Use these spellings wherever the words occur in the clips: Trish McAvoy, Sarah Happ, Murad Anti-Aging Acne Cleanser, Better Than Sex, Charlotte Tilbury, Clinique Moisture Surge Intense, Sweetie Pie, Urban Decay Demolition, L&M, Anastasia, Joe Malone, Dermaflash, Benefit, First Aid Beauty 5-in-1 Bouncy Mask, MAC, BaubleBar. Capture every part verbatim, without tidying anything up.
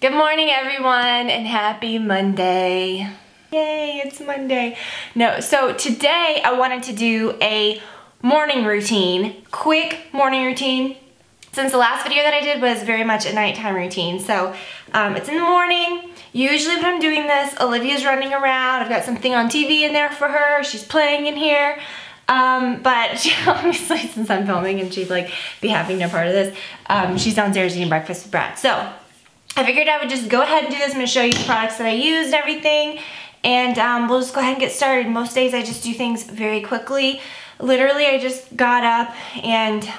Good morning, everyone, and happy Monday. Yay, it's Monday. No, so today I wanted to do a morning routine, quick morning routine, since the last video that I did was very much a nighttime routine. So um, it's in the morning. Usually when I'm doing this, Olivia's running around. I've got something on T V in there for her. She's playing in here. Um, but she obviously, since I'm filming and she'd like be having no part of this, um, she's downstairs eating breakfast with Brad. So I figured I would just go ahead and do this. I'm gonna show you the products that I used and everything. And um, we'll just go ahead and get started. Most days I just do things very quickly. Literally, I just got up and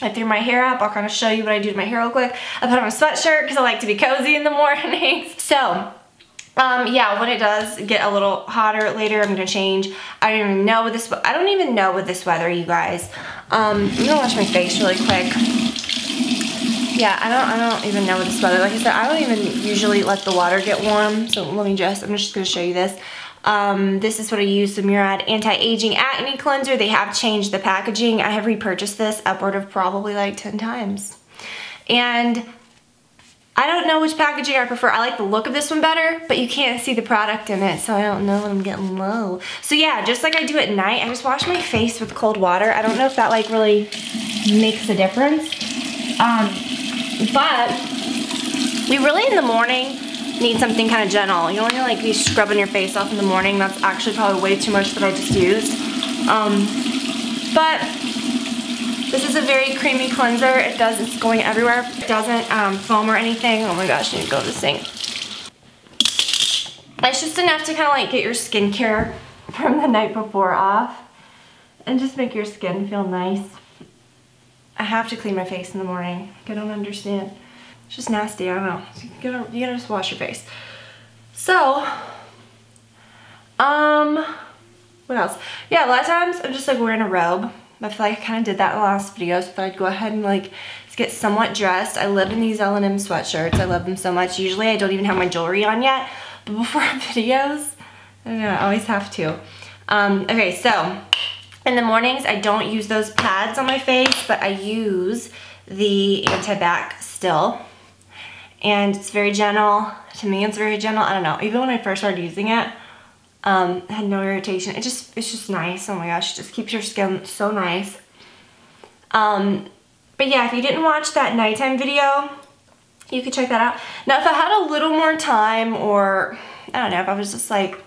I threw my hair up. I'll kind of show you what I do to my hair real quick. I put on a sweatshirt because I like to be cozy in the mornings. So, um, yeah, when it does get a little hotter later, I'm gonna change. I don't even know with this. I don't even know with this weather, you guys. Um, I'm gonna wash my face really quick. Yeah, I don't, I don't even know what this weather, like I said, I don't even usually let the water get warm, so let me just, I'm just going to show you this. Um, this is what I use, the Murad Anti-Aging Acne Cleanser. They have changed the packaging. I have repurchased this upward of probably like ten times. And I don't know which packaging I prefer. I like the look of this one better, but you can't see the product in it, so I don't know when I'm getting low. So yeah, just like I do at night, I just wash my face with cold water. I don't know if that like really makes a difference. Um... But we really in the morning need something kind of gentle. You don't want to like be scrubbing your face off in the morning. That's actually probably way too much that I just used. Um, but this is a very creamy cleanser. It does, it's going everywhere. It doesn't um, foam or anything. Oh my gosh, I need to go to the sink. It's just enough to kind of like get your skincare from the night before off and just make your skin feel nice. I have to clean my face in the morning. I don't understand. It's just nasty, I don't know. You gotta, you gotta just wash your face. So, um, what else? Yeah, a lot of times I'm just like wearing a robe. I feel like I kind of did that in the last videos, but I'd go ahead and like get somewhat dressed. I live in these L and M sweatshirts. I love them so much. Usually I don't even have my jewelry on yet, but before videos, I don't know, I always have to. Um, okay, so. In the mornings, I don't use those pads on my face, but I use the anti-bac still. And it's very gentle. To me, it's very gentle. I don't know. Even when I first started using it, um, I had no irritation. It just, it's just nice. Oh my gosh, it just keeps your skin so nice. Um, but yeah, if you didn't watch that nighttime video, you could check that out. Now, if I had a little more time or, I don't know, if I was just like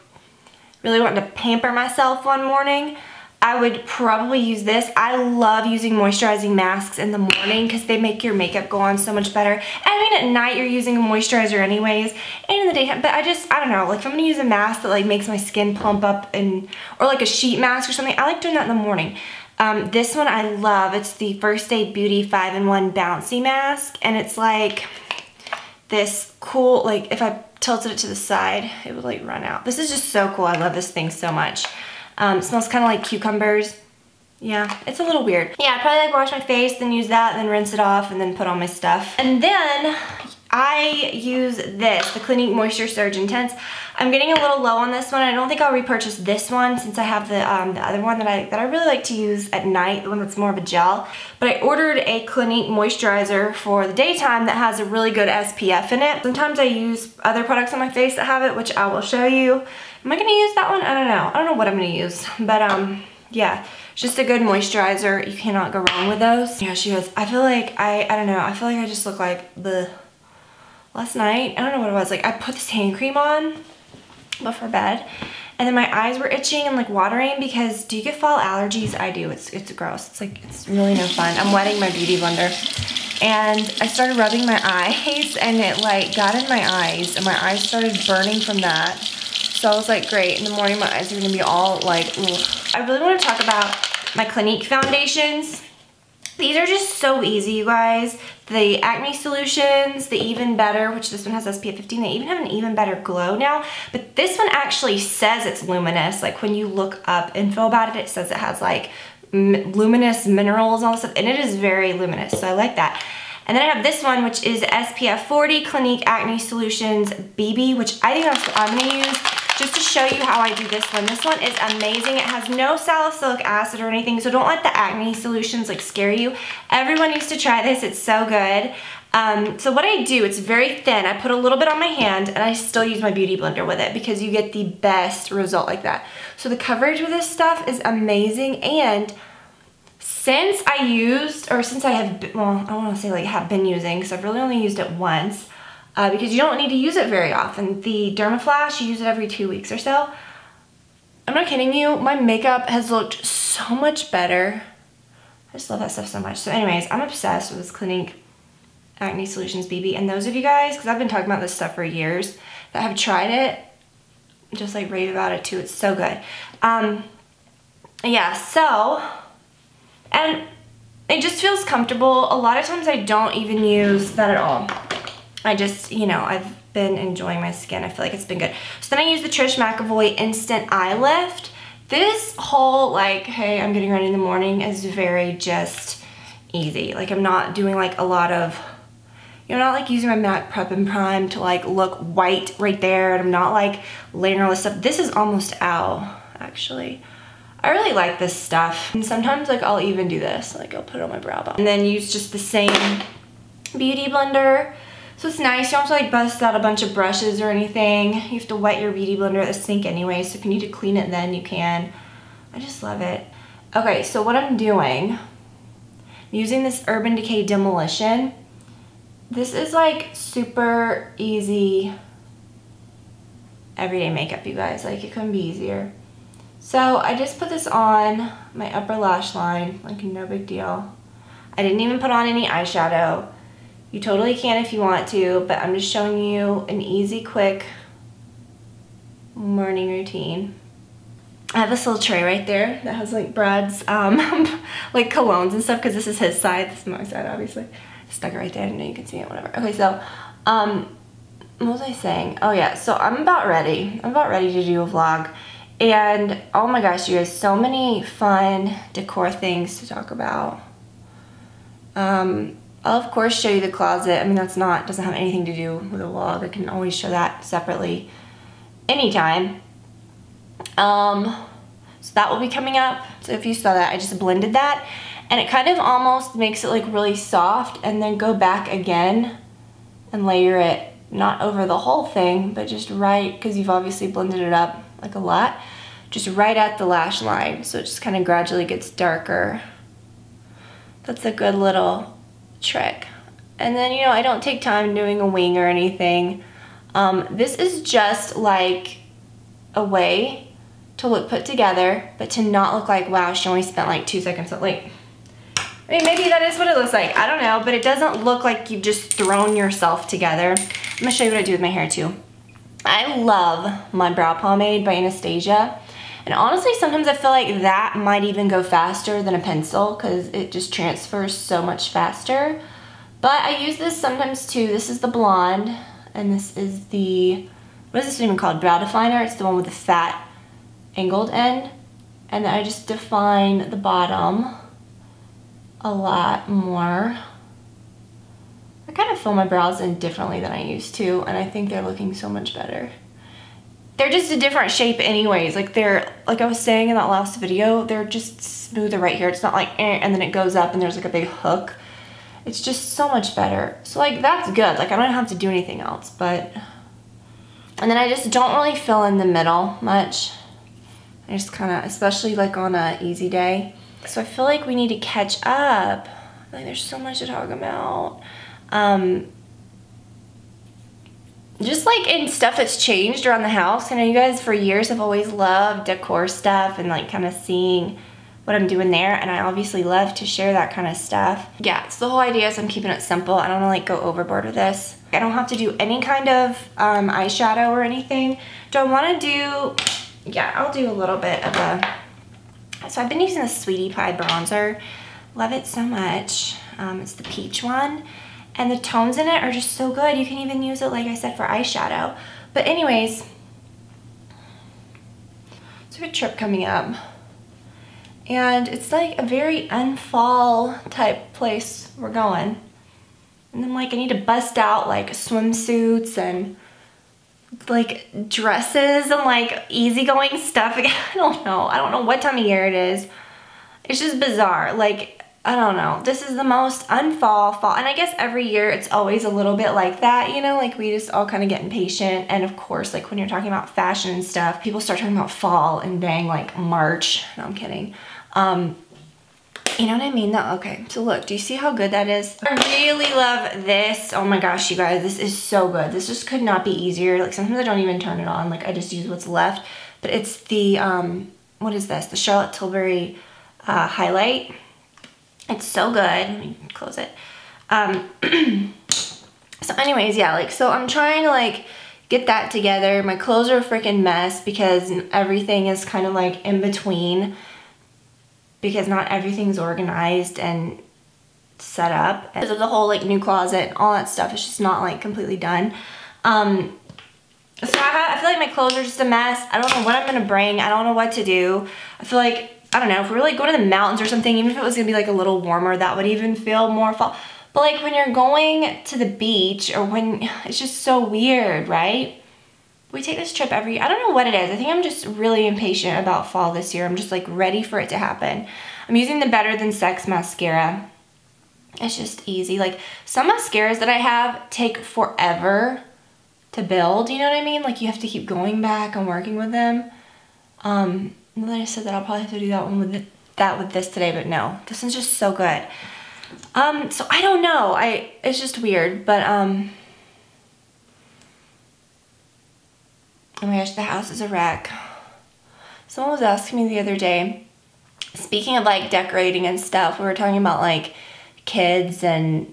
really wanting to pamper myself one morning, I would probably use this. I love using moisturizing masks in the morning because they make your makeup go on so much better. I mean, at night you're using a moisturizer anyways, and in the daytime, but I just, I don't know, like if I'm gonna use a mask that like makes my skin plump up and, or like a sheet mask or something, I like doing that in the morning. Um, this one I love. It's the First Aid Beauty five in one Bouncy Mask, and it's like this cool, like if I tilted it to the side, it would like run out. This is just so cool. I love this thing so much. Um, it smells kind of like cucumbers. Yeah, it's a little weird. Yeah, I'd probably like wash my face, then use that, then rinse it off, and then put on my stuff. And then I use this, the Clinique Moisture Surge Intense. I'm getting a little low on this one. I don't think I'll repurchase this one since I have the um, the other one that I that I really like to use at night, the one that's more of a gel. But I ordered a Clinique moisturizer for the daytime that has a really good S P F in it. Sometimes I use other products on my face that have it, which I will show you. Am I gonna use that one? I don't know. I don't know what I'm gonna use, but um, yeah, it's just a good moisturizer. You cannot go wrong with those. Yeah, she goes, I feel like I I don't know. I feel like I just look like the last night. I don't know what it was. Like I put this hand cream on before bed, and then my eyes were itching and like watering because do you get fall allergies? I do. It's it's gross. It's like it's really no fun. I'm wetting my beauty blender, and I started rubbing my eyes, and it like got in my eyes, and my eyes started burning from that. So I was like, great, in the morning my eyes are going to be all like, ooh. I really want to talk about my Clinique foundations. These are just so easy, you guys. The Acne Solutions, the Even Better, which this one has S P F fifteen. They even have an Even Better glow now. But this one actually says it's luminous. Like when you look up info about it, it says it has like m luminous minerals and all this stuff. And it is very luminous, so I like that. And then I have this one, which is S P F forty Clinique Acne Solutions B B, which I think that's what I'm going to use. Just to show you how I do this one. This one is amazing. It has no salicylic acid or anything, so don't let the acne solutions like scare you. Everyone needs to try this. It's so good. Um, so what I do, it's very thin. I put a little bit on my hand and I still use my beauty blender with it because you get the best result like that. So the coverage with this stuff is amazing, and since I used, or since I have, been, well, I don't want to say like have been using, because I've really only used it once, uh, because you don't need to use it very often. The Dermaflash, you use it every two weeks or so. I'm not kidding you, my makeup has looked so much better. I just love that stuff so much. So anyways, I'm obsessed with this Clinique Acne Solutions B B, and those of you guys, because I've been talking about this stuff for years, that have tried it, just like rave about it too. It's so good. Um, yeah, so, and it just feels comfortable. A lot of times I don't even use that at all. I just, you know, I've been enjoying my skin. I feel like it's been good. So then I use the Trish McAvoy Instant Eye Lift. This whole, like, hey, I'm getting ready in the morning is very just easy. Like, I'm not doing, like, a lot of, you know, I'm not, like, using my MAC Prep and Prime to, like, look white right there. And I'm not, like, laying all this stuff. This is almost out, actually. I really like this stuff. And sometimes, like, I'll even do this. Like, I'll put it on my brow bone. And then use just the same beauty blender. So it's nice, you don't have to like bust out a bunch of brushes or anything. You have to wet your beauty blender at the sink anyway, so if you need to clean it then you can. I just love it. Okay, so what I'm doing, I'm using this Urban Decay Demolition. This is like super easy everyday makeup, you guys. Like, it couldn't be easier. So I just put this on my upper lash line, like no big deal. I didn't even put on any eyeshadow. You totally can if you want to, but I'm just showing you an easy, quick morning routine. I have this little tray right there that has like Brad's, um, like colognes and stuff, because this is his side, this is my side obviously. I stuck it right there, I didn't know you could see it, whatever. Okay, so, um, what was I saying? Oh yeah, so I'm about ready. I'm about ready to do a vlog. And oh my gosh, you guys, so many fun decor things to talk about. Um... I'll of course show you the closet. I mean, that's not, doesn't have anything to do with a vlog. I can always show that separately anytime. Um, so that will be coming up. So if you saw that, I just blended that. And it kind of almost makes it like really soft, and then go back again and layer it, not over the whole thing, but just right, because you've obviously blended it up like a lot, just right at the lash line. So it just kind of gradually gets darker. That's a good little trick. And then, you know, I don't take time doing a wing or anything. Um, this is just like a way to look put together, but to not look like, wow, she only spent like two seconds. Like, I mean, maybe that is what it looks like. I don't know, but it doesn't look like you've just thrown yourself together. I'm gonna show you what I do with my hair too. I love my brow pomade by Anastasia. And honestly, sometimes I feel like that might even go faster than a pencil, because it just transfers so much faster. But I use this sometimes too. This is the blonde, and this is the, what is this even called? Brow definer. It's the one with the fat angled end. And then I just define the bottom a lot more. I kind of fill my brows in differently than I used to, and I think they're looking so much better. They're just a different shape anyways. Like they're, like I was saying in that last video, they're just smoother right here. It's not like, eh, and then it goes up and there's like a big hook. It's just so much better. So like, that's good. Like I don't have to do anything else, but. And then I just don't really fill in the middle much. I just kind of, especially like on a easy day. So I feel like we need to catch up. Like there's so much to talk about. Um, Just like in stuff that's changed around the house. I know you guys for years have always loved decor stuff and like kind of seeing what I'm doing there, and I obviously love to share that kind of stuff. Yeah, so the whole idea is I'm keeping it simple. I don't want to like go overboard with this. I don't have to do any kind of um, eyeshadow or anything. Do I want to do, yeah, I'll do a little bit of a, so I've been using the Sweetie Pie bronzer. Love it so much. Um, it's the peach one. And the tones in it are just so good. You can even use it, like I said, for eyeshadow. But anyways, so I have a trip coming up. And it's like a very unfall type place we're going. And then like I need to bust out like swimsuits and like dresses and like easygoing stuff. I don't know. I don't know what time of year it is. It's just bizarre. Like I don't know. This is the most unfall fall. And I guess every year it's always a little bit like that, you know, like we just all kind of get impatient. And of course, like when you're talking about fashion and stuff, people start talking about fall and dang like March. No, I'm kidding. Um, you know what I mean though? Okay, so look, do you see how good that is? I really love this. Oh my gosh, you guys, this is so good. This just could not be easier. Like sometimes I don't even turn it on. Like I just use what's left, but it's the, um, what is this? The Charlotte Tilbury uh, highlight. It's so good. Let me close it. Um, so anyways, yeah, like, so I'm trying to like get that together. My clothes are a freaking mess because everything is kind of like in between because not everything's organized and set up. Because of the whole like new closet and all that stuff, it's just not like completely done. Um, so I, have, I feel like my clothes are just a mess. I don't know what I'm going to bring. I don't know what to do. I feel like I don't know, if we were like going to the mountains or something, even if it was gonna be like a little warmer, that would even feel more fall. But like when you're going to the beach or when, it's just so weird, right? We take this trip every year. I don't know what it is. I think I'm just really impatient about fall this year. I'm just like ready for it to happen. I'm using the Better Than Sex mascara. It's just easy. Like some mascaras that I have take forever to build, you know what I mean? Like you have to keep going back and working with them. Um, Now that I said that, I'll probably have to do that one with the, that with this today, but no, this one's just so good. Um, so I don't know. I it's just weird, but um, oh my gosh, the house is a wreck. Someone was asking me the other day. Speaking of like decorating and stuff, we were talking about like kids and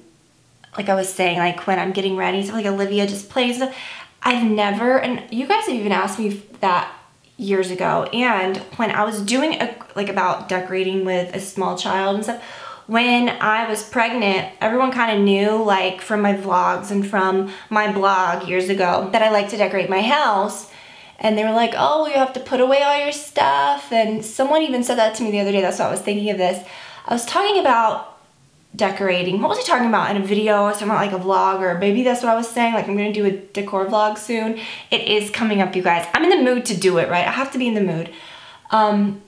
like I was saying, like when I'm getting ready, so like Olivia just plays. I've never, and you guys have even asked me that years ago, and when I was doing a, like about decorating with a small child and stuff, when I was pregnant, everyone kind of knew like from my vlogs and from my blog years ago that I like to decorate my house, and they were like, oh, you have to put away all your stuff, and someone even said that to me the other day. That's what I was thinking of this. I was talking about decorating. What was I talking about in a video? I was talking about like a vlog, or maybe that's what I was saying. Like I'm going to do a decor vlog soon. It is coming up, you guys. I'm in the mood to do it, right? I have to be in the mood. Um,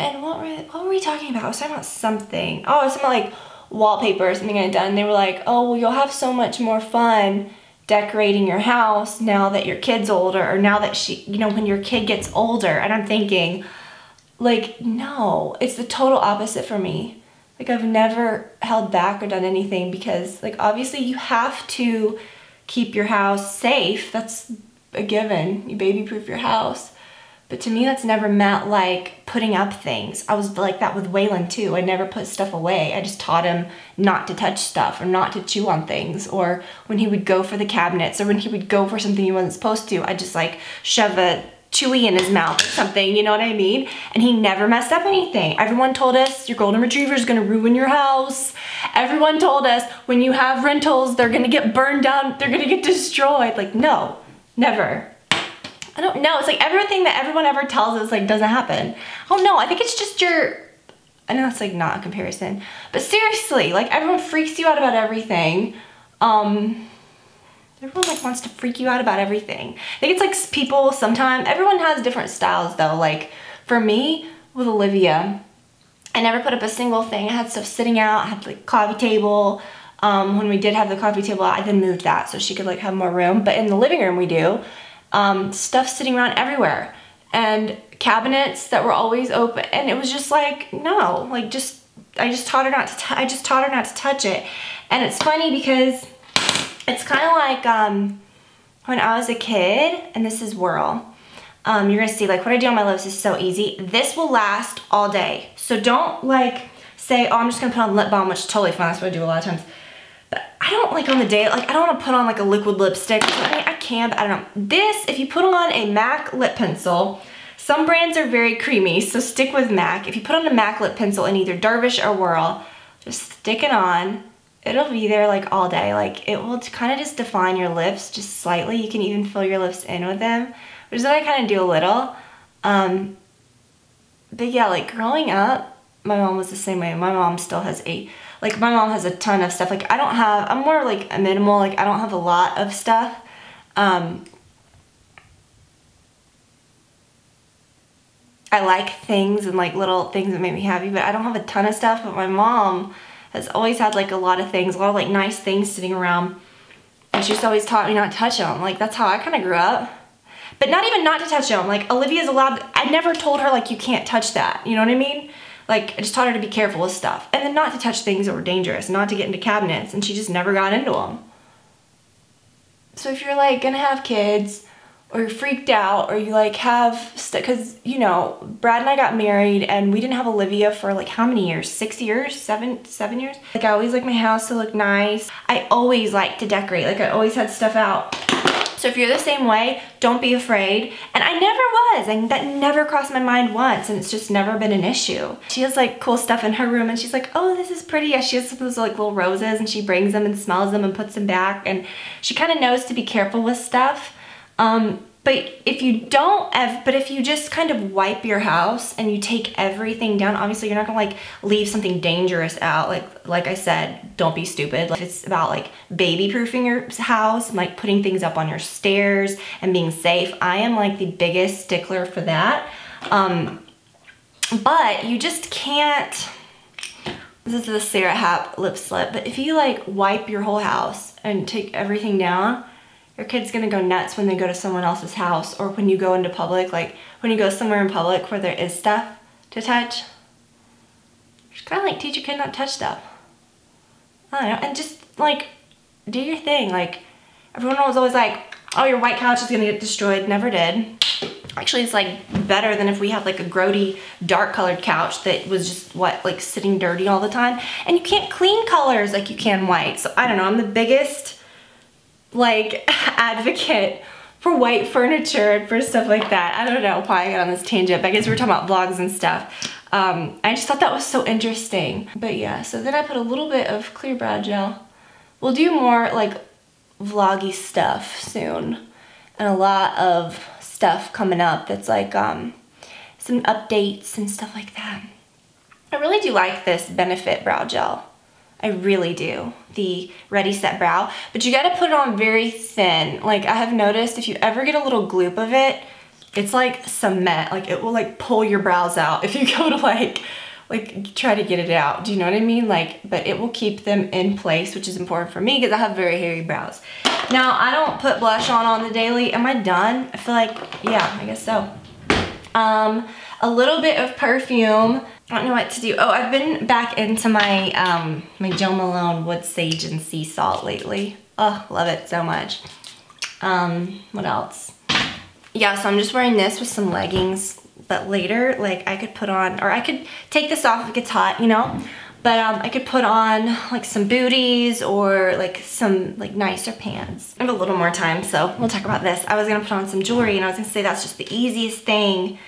and what were, what were we talking about? I was talking about something. Oh, I was talking about like wallpaper or something I had done. And they were like, oh, well, you'll have so much more fun decorating your house now that your kid's older, or now that she, you know, when your kid gets older. And I'm thinking like, no, it's the total opposite for me. Like I've never held back or done anything because like obviously you have to keep your house safe. That's a given. You baby proof your house. But to me that's never meant like putting up things. I was like that with Waylon too. I never put stuff away. I just taught him not to touch stuff or not to chew on things, or when he would go for the cabinets or when he would go for something he wasn't supposed to, I just like shove a chewy in his mouth or something, you know what I mean? And he never messed up anything. Everyone told us your golden retriever is gonna ruin your house. Everyone told us when you have rentals, they're gonna get burned down, they're gonna get destroyed. Like, no, never. I don't know, it's like everything that everyone ever tells us like doesn't happen. Oh no, I think it's just your, I know that's like not a comparison, but seriously, like everyone freaks you out about everything. Um, Everyone like wants to freak you out about everything. I think it's like people sometimes, everyone has different styles though. Like for me, with Olivia, I never put up a single thing. I had stuff sitting out, I had like coffee table. Um, when we did have the coffee table out, I then moved that so she could like have more room. But in the living room we do, um, stuff sitting around everywhere. And cabinets that were always open. And it was just like, no, like just, I just taught her not to, t I just taught her not to touch it. And it's funny because it's kind of like um, when I was a kid, and this is Whirl. Um, you're gonna see like what I do on my lips is so easy. This will last all day. So don't like say, oh, I'm just gonna put on lip balm, which is totally fine. That's what I do a lot of times. But I don't like on the day, like I don't wanna put on like a liquid lipstick. I mean, I can, but I don't know. This, if you put on a MAC lip pencil, some brands are very creamy, so stick with MAC. If you put on a MAC lip pencil in either Dervish or Whirl, just stick it on. It'll be there like all day. Like it will kind of just define your lips just slightly. You can even fill your lips in with them, which is what I kind of do a little. Um, but yeah, like growing up, my mom was the same way. My mom still has a, like my mom has a ton of stuff. Like I don't have, I'm more like a minimal, like I don't have a lot of stuff. Um, I like things and like little things that make me happy, but I don't have a ton of stuff. But my mom has always had like a lot of things, a lot of like nice things sitting around. And she's always taught me not to touch them. Like that's how I kind of grew up. But not even not to touch them. Like Olivia's allowed, I never told her like you can't touch that. You know what I mean? Like I just taught her to be careful with stuff. And then not to touch things that were dangerous, not to get into cabinets. And she just never got into them. So if you're like gonna have kids, or you're freaked out, or you like have, because you know, Brad and I got married and we didn't have Olivia for like how many years? Six years? Seven? Seven years? Like I always like my house to look nice. I always like to decorate. Like I always had stuff out. So if you're the same way, don't be afraid. And I never was, and that never crossed my mind once, and it's just never been an issue. She has like cool stuff in her room and she's like, oh, this is pretty. Yeah, she has those like little roses and she brings them and smells them and puts them back. And she kind of knows to be careful with stuff. Um, but if you don't, ev but if you just kind of wipe your house and you take everything down, obviously you're not gonna like leave something dangerous out. Like, like I said, don't be stupid. Like it's about like baby proofing your house and like putting things up on your stairs and being safe. I am like the biggest stickler for that. Um, but you just can't, this is the Sarah Happ lip slip, but if you like wipe your whole house and take everything down, your kid's gonna go nuts when they go to someone else's house, or when you go into public, like when you go somewhere in public where there is stuff to touch. Just kinda like teach your kid not to touch stuff. I don't know, and just like do your thing. Like everyone was always like, oh, your white couch is gonna get destroyed. Never did. Actually, it's like better than if we had like a grody dark colored couch that was just what, like sitting dirty all the time. And you can't clean colors like you can white. So I don't know, I'm the biggest like advocate for white furniture and for stuff like that. I don't know why I got on this tangent, but I guess we were talking about vlogs and stuff. Um, I just thought that was so interesting. But yeah, so then I put a little bit of clear brow gel. We'll do more like vloggy stuff soon. And a lot of stuff coming up that's like um, some updates and stuff like that. I really do like this Benefit brow gel. I really do, the Ready Set Brow, but you gotta put it on very thin. Like I have noticed if you ever get a little gloop of it, it's like cement, like it will like pull your brows out if you go to like, like try to get it out, do you know what I mean? Like, but it will keep them in place, which is important for me because I have very hairy brows. Now I don't put blush on on the daily. Am I done? I feel like, yeah, I guess so. Um, a little bit of perfume. I don't know what to do. Oh, I've been back into my um, my Joe Malone Wood Sage and Sea Salt lately. Oh, love it so much. Um, what else? Yeah, so I'm just wearing this with some leggings, but later, like I could put on, or I could take this off if it gets hot, you know? But um, I could put on like some booties or like some like nicer pants. I have a little more time, so we'll talk about this. I was gonna put on some jewelry and I was gonna say that's just the easiest thing.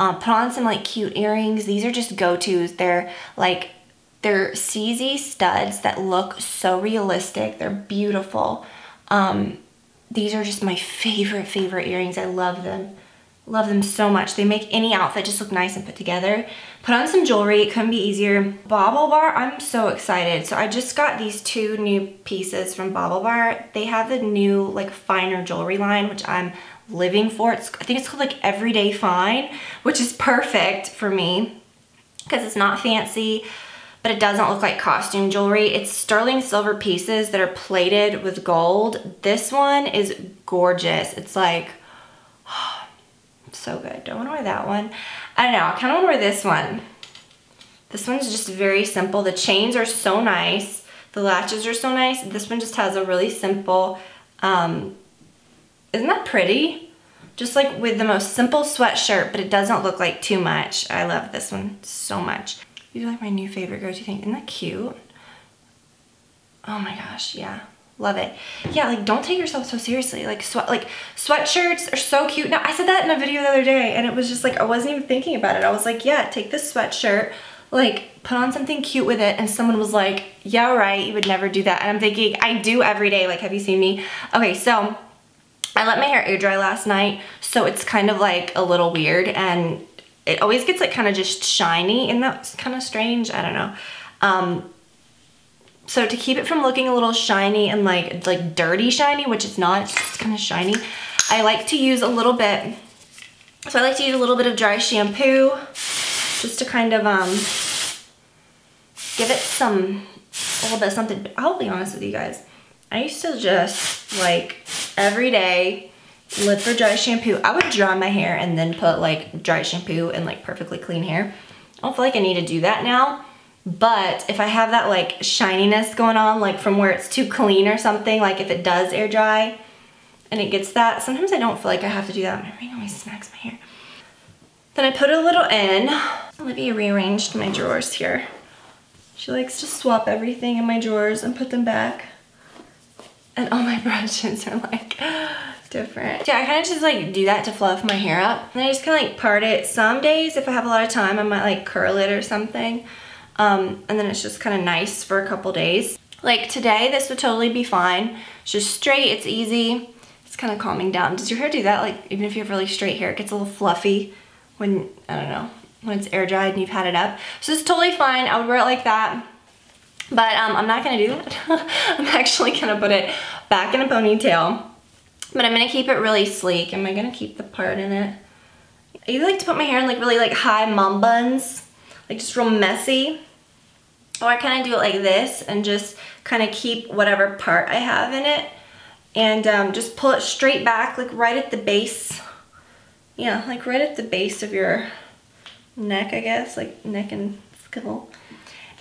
Uh, put on some like cute earrings. These are just go-tos. They're like, they're C Z studs that look so realistic. They're beautiful. Um, these are just my favorite, favorite earrings. I love them. Love them so much. They make any outfit just look nice and put together. Put on some jewelry. It couldn't be easier. BaubleBar, I'm so excited. So I just got these two new pieces from BaubleBar. They have the new like finer jewelry line, which I'm living for. It's, I think it's called like Everyday Fine, which is perfect for me because it's not fancy, but it doesn't look like costume jewelry. It's sterling silver pieces that are plated with gold. This one is gorgeous. It's like, so good. Don't want to wear that one. I don't know. I kind of want to wear this one. This one's just very simple. The chains are so nice. The latches are so nice. This one just has a really simple, um, isn't that pretty? Just like with the most simple sweatshirt, but it doesn't look like too much. I love this one so much. These are like my new favorite go-to thing. Isn't that cute? Oh my gosh, yeah. Love it. Yeah, like don't take yourself so seriously. Like sweat, like sweatshirts are so cute. Now I said that in a video the other day and it was just like, I wasn't even thinking about it. I was like, yeah, take this sweatshirt, like put on something cute with it. And someone was like, yeah, right, you would never do that. And I'm thinking, I do every day. Like, have you seen me? Okay, so I let my hair air dry last night. So it's kind of like a little weird and it always gets like kind of just shiny and that's kind of strange. I don't know. Um, So to keep it from looking a little shiny and like like dirty shiny, which it's not, it's just kind of shiny, I like to use a little bit So I like to use a little bit of dry shampoo just to kind of um, give it some, a little bit of something. But I'll be honest with you guys, I used to just like every day live for dry shampoo. I would dry my hair and then put like dry shampoo and like perfectly clean hair. I don't feel like I need to do that now, but if I have that like shininess going on, like from where it's too clean or something, like if it does air dry and it gets that, sometimes I don't feel like I have to do that. My ring always smacks my hair. Then I put a little in. Olivia rearranged my drawers here. She likes to swap everything in my drawers and put them back. And all my brushes are like different. Yeah, I kind of just like do that to fluff my hair up. And I just kind of like part it. Some days if I have a lot of time, I might like curl it or something. Um, and then it's just kind of nice for a couple days. Like today, this would totally be fine. It's just straight, it's easy. It's kind of calming down. Does your hair do that? Like even if you have really straight hair, it gets a little fluffy when, I don't know, when it's air dried and you've had it up. So it's totally fine. I would wear it like that. But um, I'm not gonna do that. I'm actually gonna put it back in a ponytail. But I'm gonna keep it really sleek. Am I gonna keep the part in it? I either like to put my hair in like really like high mom buns, like just real messy. Or I kind of do it like this and just kind of keep whatever part I have in it. And um, just pull it straight back, like right at the base. Yeah, like right at the base of your neck, I guess, like neck and scuttle.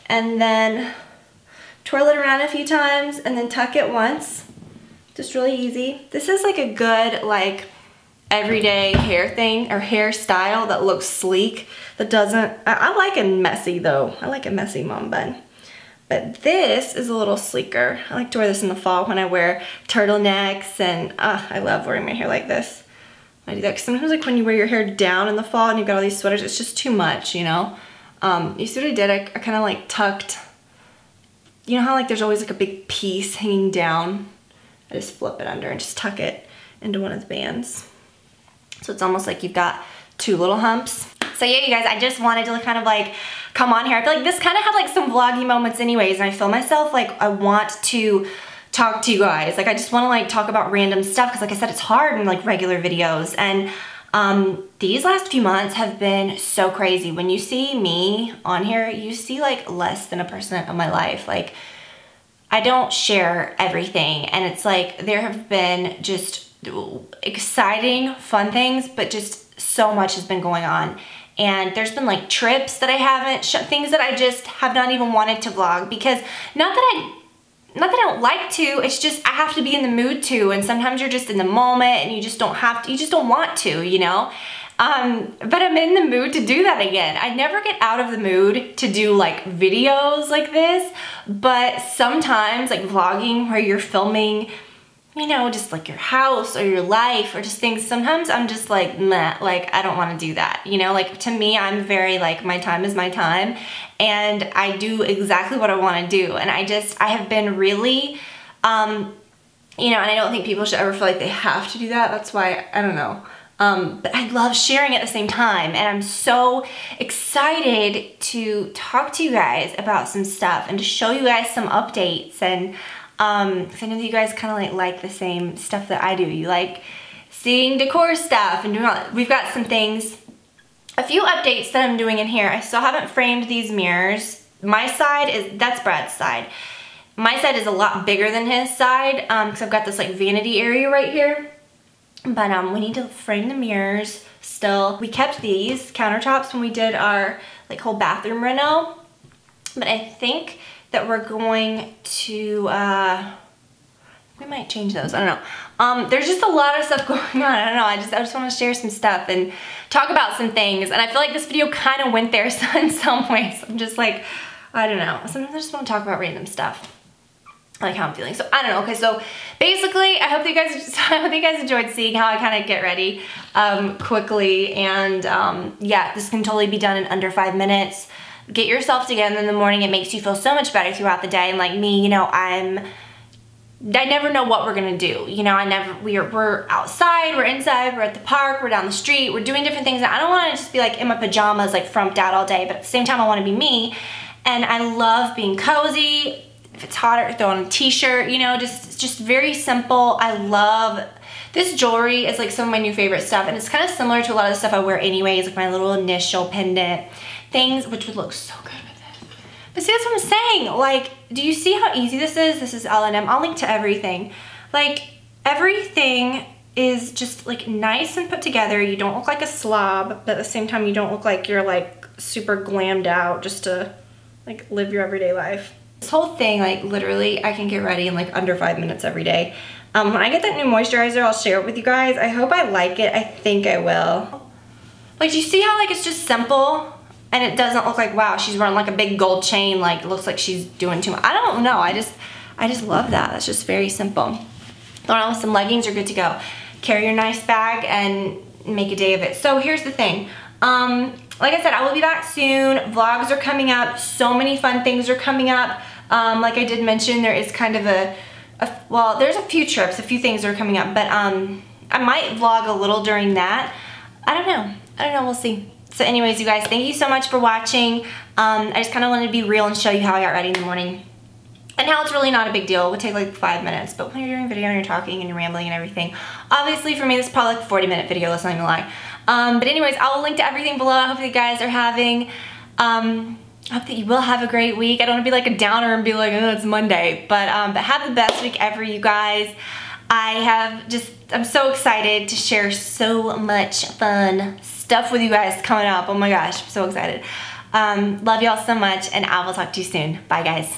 And then twirl it around a few times and then tuck it once. Just really easy. This is like a good like everyday hair thing or hairstyle that looks sleek. That doesn't, I, I like a messy though. I like a messy mom bun. But this is a little sleeker. I like to wear this in the fall when I wear turtlenecks and uh, I love wearing my hair like this. I do that because sometimes like when you wear your hair down in the fall and you've got all these sweaters, it's just too much, you know? Um, you see what I did? I, I kind of like tucked, you know how like there's always like a big piece hanging down? I just flip it under and just tuck it into one of the bands. So it's almost like you've got two little humps. So yeah, you guys, I just wanted to kind of like come on here. I feel like this kind of had like some vloggy moments anyways, and I feel myself like I want to talk to you guys. Like I just want to like talk about random stuff because like I said, it's hard in like regular videos. And Um, these last few months have been so crazy. When you see me on here, you see like less than a percent of my life. Like I don't share everything, and it's like there have been just exciting, fun things, but just so much has been going on. And there's been like trips that I haven't, sh things that I just have not even wanted to vlog because not that I Not that I don't like to, it's just I have to be in the mood to, and sometimes you're just in the moment and you just don't have to, you just don't want to, you know? Um, but I'm in the mood to do that again. I never get out of the mood to do like videos like this, but sometimes like vlogging where you're filming, you know, just like your house or your life or just things, sometimes I'm just like, meh, like I don't want to do that, you know? Like to me, I'm very like my time is my time. And I do exactly what I want to do. And I just, I have been really, um, you know, and I don't think people should ever feel like they have to do that. That's why, I don't know. Um, but I love sharing at the same time. And I'm so excited to talk to you guys about some stuff and to show you guys some updates. And um, 'cause I know that you guys kind of like, like the same stuff that I do. You like seeing decor stuff and doing all that. We've got some things. A few updates that I'm doing in here. I still haven't framed these mirrors. My side is, that's Brad's side. My side is a lot bigger than his side um, because I've got this like vanity area right here. But um, we need to frame the mirrors still. We kept these countertops when we did our like whole bathroom reno. But I think that we're going to, uh, we might change those, I don't know. Um, there's just a lot of stuff going on. I don't know, I just I just want to share some stuff and talk about some things, and I feel like this video kind of went there in some ways. I'm just like, I don't know. Sometimes I just want to talk about random stuff, like how I'm feeling. So I don't know. Okay, so basically, I hope you guys I hope you guys enjoyed seeing how I kind of get ready um, quickly, and um, yeah, this can totally be done in under five minutes. Get yourself together in the morning. It makes you feel so much better throughout the day. And like me, you know, I'm. I never know what we're gonna do. You know, I never, we are, we're outside, we're inside, we're at the park, we're down the street, we're doing different things. And I don't wanna just be like in my pajamas, like frumped out all day, but at the same time, I wanna be me. And I love being cozy. If it's hotter, throw on a t-shirt, you know, just, just very simple. I love This jewelry is like some of my new favorite stuff, and it's kind of similar to a lot of the stuff I wear anyways, like my little initial pendant things, which would look so good with this. But see, that's what I'm saying. Like, do you see how easy this is? This is L and M. I'll link to everything. Like, everything is just like nice and put together. You don't look like a slob, but at the same time, you don't look like you're like super glammed out just to like live your everyday life. This whole thing, like literally, I can get ready in like under five minutes every day. Um, when I get that new moisturizer, I'll share it with you guys. I hope I like it. I think I will. Like, do you see how like it's just simple? And it doesn't look like, wow, she's wearing like a big gold chain. Like, it looks like she's doing too much. I don't know. I just, I just love that. That's just very simple. Along with some leggings, you're good to go. Carry your nice bag and make a day of it. So here's the thing. Um, like I said, I will be back soon. Vlogs are coming up. So many fun things are coming up. Um, like I did mention, there is kind of a, a, well, there's a few trips, a few things are coming up, but um, I might vlog a little during that. I don't know. I don't know. We'll see. So anyways, you guys, thank you so much for watching. Um, I just kind of wanted to be real and show you how I got ready in the morning. And how it's really not a big deal. It would take like five minutes. But when you're doing a video and you're talking and you're rambling and everything, obviously for me this is probably like a forty minute video, let's not even lie. Um, but anyways, I will link to everything below. I hope that you guys are having, um, I hope that you will have a great week. I don't want to be like a downer and be like, oh, it's Monday. But, um, but have the best week ever, you guys. I have just, I'm so excited to share so much fun stuff with you guys coming up. Oh my gosh, I'm so excited. Um, love y'all so much, and I will talk to you soon. Bye, guys.